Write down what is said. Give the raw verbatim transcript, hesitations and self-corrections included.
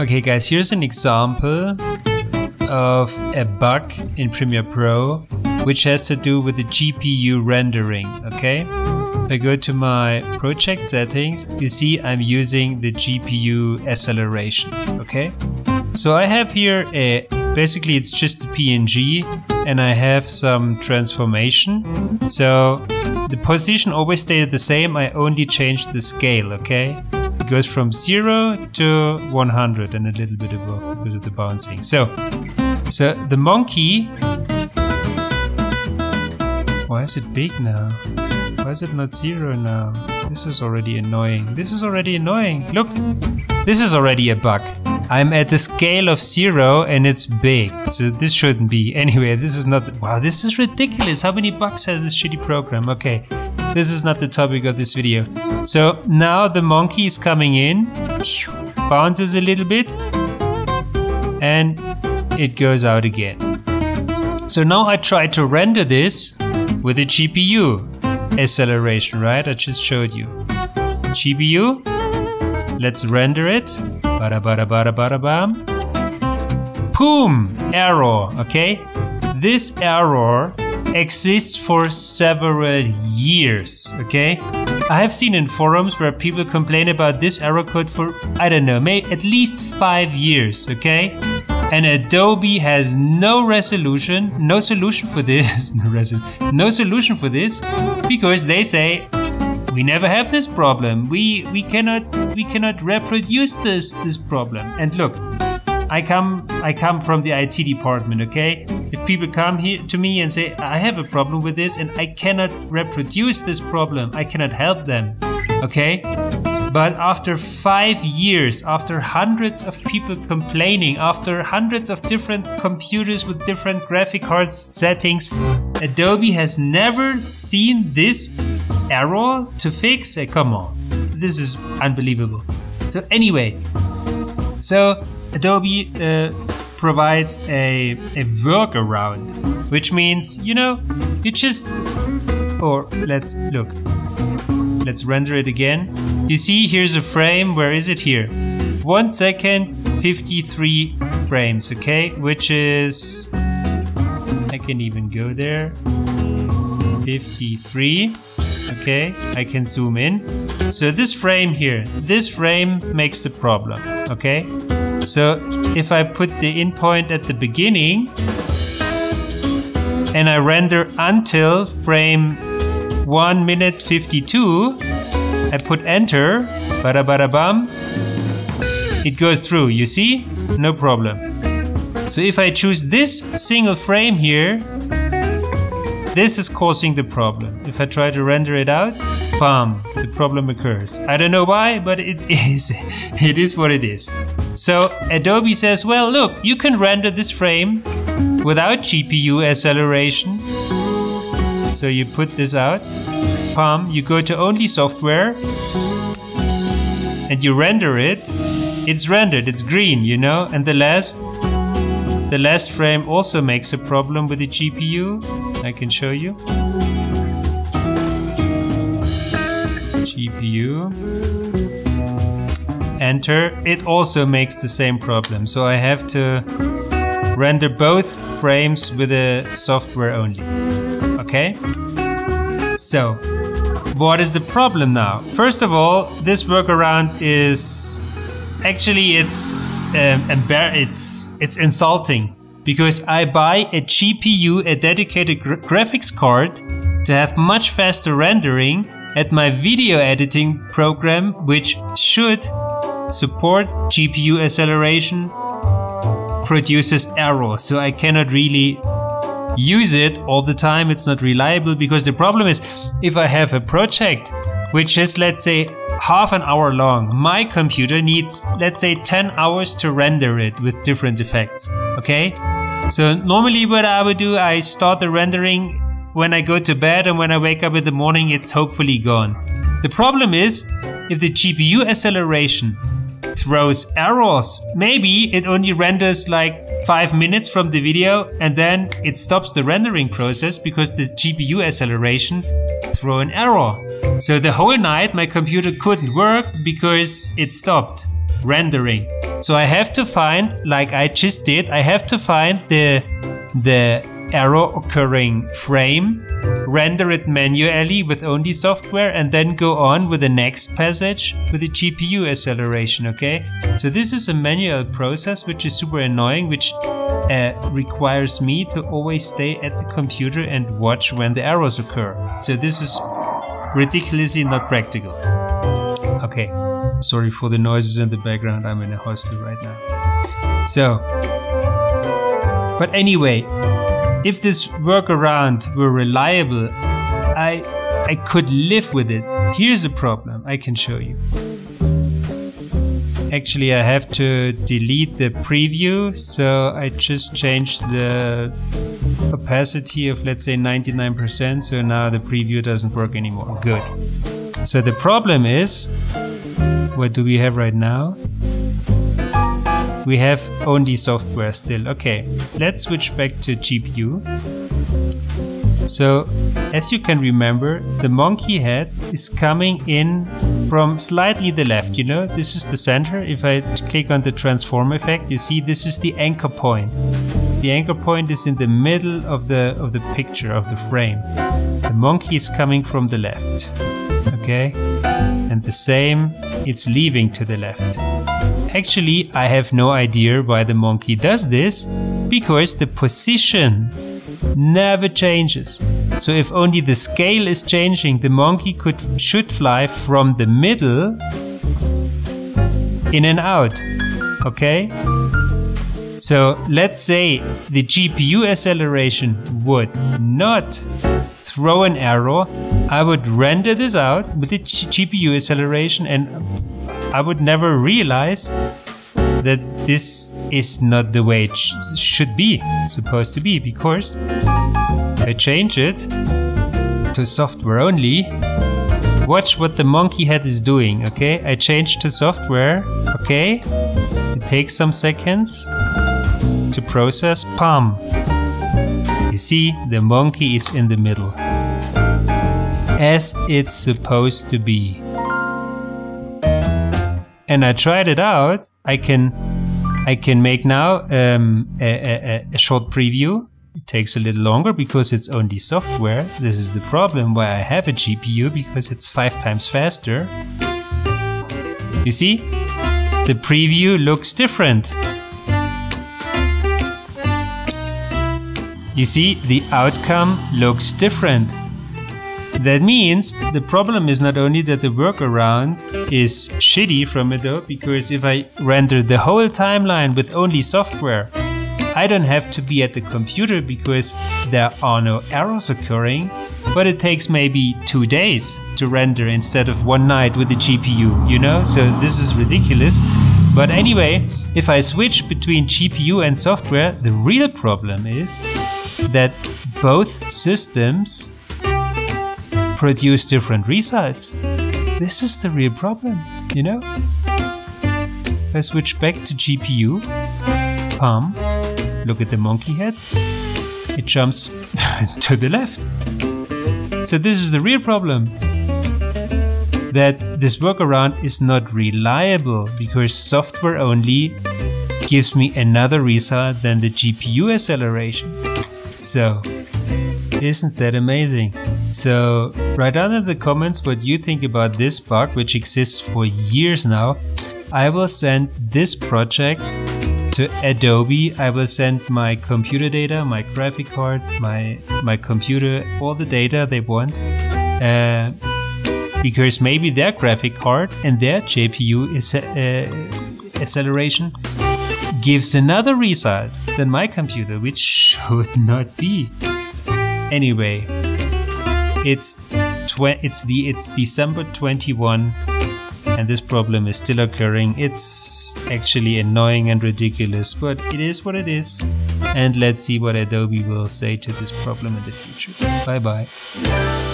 Okay guys, here's an example of a bug in Premiere Pro which has to do with the G P U rendering, okay? If I go to my project settings, you see I'm using the G P U acceleration, okay? So I have here a, basically it's just a P N G and I have some transformation. So the position always stayed the same, I only changed the scale, okay? It goes from zero to one hundred and a little bit above because of the bouncing. So, so the monkey, why is it big now? Why is it not zero now? This is already annoying. This is already annoying. Look, this is already a bug. I'm at a scale of zero and it's big. So this shouldn't be. Anyway, this is not, wow, this is ridiculous. How many bugs has this shitty program? Okay. This is not the topic of this video. So now the monkey is coming in, bounces a little bit, and it goes out again. So now I try to render this with a G P U acceleration, right? I just showed you. G P U, let's render it. Bada bada bada bada bam. Boom! Error, okay? This error exists for several years, okay? I have seen in forums where people complain about this error code for, I don't know, maybe at least five years, okay? And Adobe has no resolution, no solution for this, no, resolution, no solution for this, because they say, we never have this problem, we, we, cannot, we cannot reproduce this, this problem. And look, I come I come from the I T department, okay? If people come here to me and say, I have a problem with this and I cannot reproduce this problem, I cannot help them, okay? But after five years, after hundreds of people complaining, after hundreds of different computers with different graphic card settings, Adobe has never seen this error to fix. Hey, come on, this is unbelievable. So anyway, so Adobe uh, provides a, a workaround, which means, you know, you just, or let's look, let's render it again. You see, here's a frame, where is it here? One second, fifty-three frames, okay? Which is, I can even go there, fifty-three. Okay, I can zoom in. So this frame here, this frame makes the problem, okay? So if I put the in point at the beginning and I render until frame one minute fifty-two, I put enter, bada bada bam, it goes through, you see? No problem. So if I choose this single frame here, this is causing the problem. If I try to render it out, bam, the problem occurs. I don't know why, but it is, it is what it is. So Adobe says, well, look, you can render this frame without G P U acceleration. So you put this out, bam, you go to only software and you render it. It's rendered, it's green, you know, and the last, the last frame also makes a problem with the G P U. I can show you. G P U. Enter. It also makes the same problem. So I have to render both frames with the software only. Okay? So, what is the problem now? First of all, this workaround is actually it's um, embar- it's it's insulting. Because I buy a G P U, a dedicated gra graphics card, to have much faster rendering at my video editing program, which should support G P U acceleration, produces errors. So I cannot really use it all the time. It's not reliable because the problem is, if I have a project which is, let's say, half an hour long, my computer needs, let's say, ten hours to render it with different effects, okay? So normally what I would do, I start the rendering when I go to bed, and when I wake up in the morning, it's hopefully gone. The problem is, if the G P U acceleration throws errors, maybe it only renders like five minutes from the video and then it stops the rendering process because the G P U acceleration threw an error. So the whole night my computer couldn't work because it stopped. rendering. So I have to find, like I just did, I have to find the, the arrow occurring frame, render it manually with only software, and then go on with the next passage with a G P U acceleration, okay? So this is a manual process, which is super annoying, which uh, requires me to always stay at the computer and watch when the arrows occur. So this is ridiculously not practical. Okay, sorry for the noises in the background, I'm in a hostel right now. So, but anyway, if this workaround were reliable, I, I could live with it. Here's a problem I can show you. Actually, I have to delete the preview, so I just changed the opacity of, let's say, ninety-nine percent, so now the preview doesn't work anymore. Good. So the problem is, what do we have right now? We have only software still. Okay, let's switch back to G P U. So, as you can remember, the monkey head is coming in from slightly the left, you know? This is the center. If I click on the transform effect, you see this is the anchor point. The anchor point is in the middle of the, of the picture, of the frame. The monkey is coming from the left, okay? And the same, it's leaving to the left. Actually, I have no idea why the monkey does this, because the position never changes. So if only the scale is changing, the monkey could should fly from the middle in and out, okay? So let's say the G P U acceleration would not throw an arrow, I would render this out with the G P U acceleration, and I would never realize that this is not the way it sh should be, supposed to be, because I change it to software only. Watch what the monkey head is doing, okay? I change to software, okay? It takes some seconds to process, palm. You see, the monkey is in the middle, as it's supposed to be. And I tried it out. I can, I can make now um, a, a, a short preview. It takes a little longer because it's only software. This is the problem why I have a G P U, because it's five times faster. You see, the preview looks different. You see, the outcome looks different. That means the problem is not only that the workaround is shitty from Adobe, because if I render the whole timeline with only software, I don't have to be at the computer because there are no errors occurring, but it takes maybe two days to render instead of one night with the G P U, you know? So this is ridiculous. But anyway, if I switch between G P U and software, the real problem is that both systems produce different results. This is the real problem, you know? If I switch back to G P U, palm, look at the monkey head, it jumps to the left. So this is the real problem, that this workaround is not reliable, because software only gives me another result than the G P U acceleration. So, isn't that amazing? So write down in the comments what you think about this bug, which exists for years now. I will send this project to Adobe. I will send my computer data, my graphic card, my my computer, all the data they want, uh, because maybe their graphic card and their G P U is, uh, acceleration gives another result than my computer, which should not be. Anyway. It's it's the it's December twenty-first, and this problem is still occurring. It's actually annoying and ridiculous, but it is what it is. And let's see what Adobe will say to this problem in the future. Bye bye.